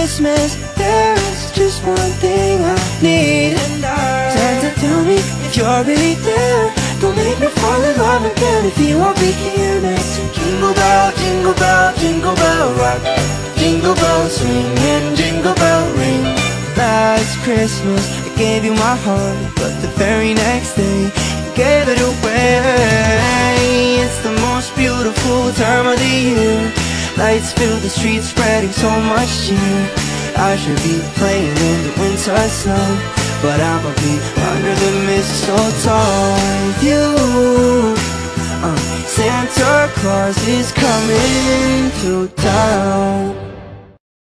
this mess. There is just one thing I need. Santa, tell me if you're really there. Don't make me fall in love again if you won't be here next. Jingle bell, jingle bell, jingle bell rock. Jingle bell swing and jingle bell ring. Last Christmas I gave you my heart, but the very next day I gave it away. It's the most beautiful time of the year. Lights fill the streets, spreading so much cheer. I should be playing in the winter snow, but I'ma be under the mistletoe with you. Santa Claus is coming to town.